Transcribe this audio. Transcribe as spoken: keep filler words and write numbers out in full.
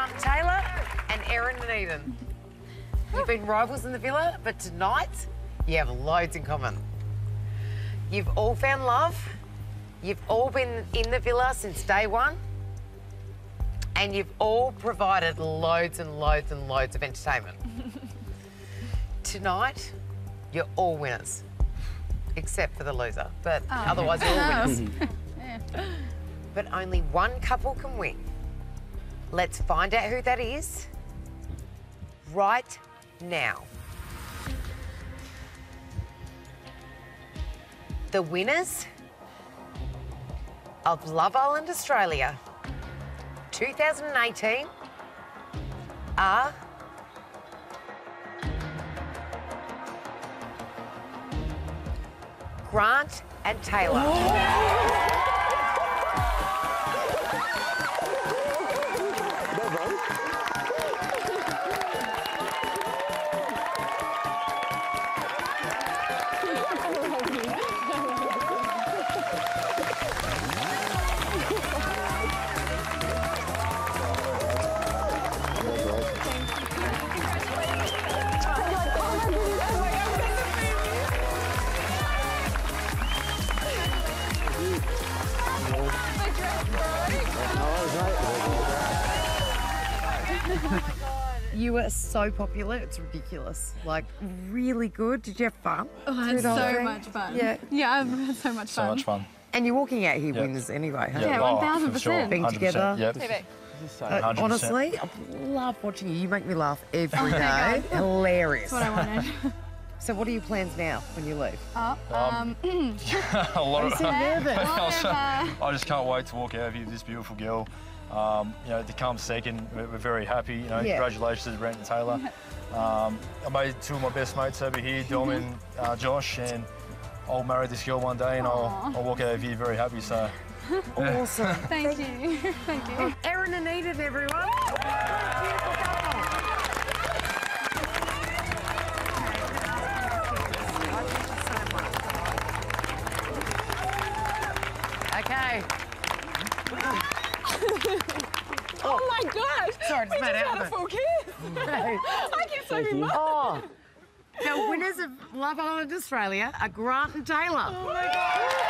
Grant Taylor and Erin and Eden. You've been rivals in the villa, but tonight you have loads in common. You've all found love. You've all been in the villa since day one. And you've all provided loads and loads and loads of entertainment. Tonight, you're all winners, except for the loser. But oh, otherwise, you're all winners. Yeah. But only one couple can win. Let's find out who that is right now. The winners of Love Island Australia two thousand eighteen are Grant and Taylor. Oh. You were so popular, it's ridiculous. Like, really good. Did you have fun? Oh, I had so much fun. Yeah, yeah, I've had so much fun. So much fun. And you're walking out here yep. winners anyway, huh? Yeah, one thousand percent. Sure. Being together. Yep. So uh, honestly, I love watching you. You make me laugh every oh, day. Hilarious. That's what I wanted. So what are your plans now when you leave? Oh, um... a lot of... I just can't wait to walk out of here with this beautiful girl. Um, you know, to come second, we're, we're very happy. You know, yeah. Congratulations, Grant and Taylor. Um, I made two of my best mates over here, Dom and uh, Josh, and I'll marry this girl one day, and I'll, I'll walk out of here very happy. So awesome! Yeah. Thank, Thank you, Thank you. Erin and Eden, everyone. Okay. Oh my gosh! Sorry, we just had out, a full kiss. I keep saving mine. Oh, the winners of Love Island Australia are Grant and Taylor. Oh my God.